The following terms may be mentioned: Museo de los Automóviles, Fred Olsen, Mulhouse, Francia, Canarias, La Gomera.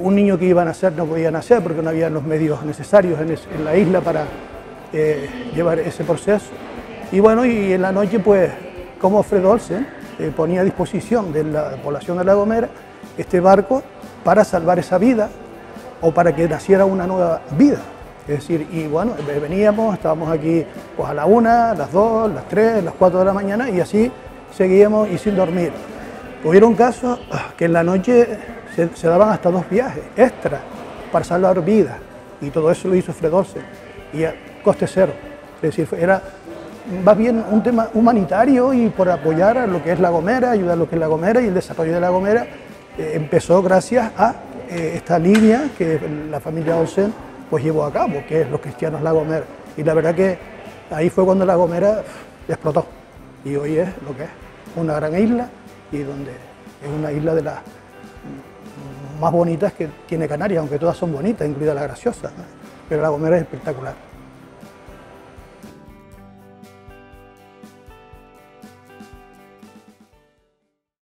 Un niño que iba a nacer no podía nacer porque no había los medios necesarios en la isla para llevar ese proceso. Y bueno, y en la noche, pues, como Fred Olsen ponía a disposición de la población de La Gomera este barco para salvar esa vida o para que naciera una nueva vida. Es decir, y bueno, veníamos, estábamos aquí pues a la 1, a las 2, a las 3, a las 4 de la mañana y así seguíamos y sin dormir. Hubieron casos que en la noche se daban hasta 2 viajes extra para salvar vidas y todo eso lo hizo Fred Olsen y a coste cero. Es decir, era más bien un tema humanitario y por apoyar a lo que es La Gomera, ayudar a lo que es La Gomera y el desarrollo de La Gomera empezó gracias a esta línea que la familia Olsen pues llevó a cabo, que es Los Cristianos La Gomera. Y la verdad que ahí fue cuando La Gomera explotó y hoy es lo que es, una gran isla y donde es una isla de las más bonitas que tiene Canarias, aunque todas son bonitas, incluida la Graciosa, ¿no? Pero La Gomera es espectacular.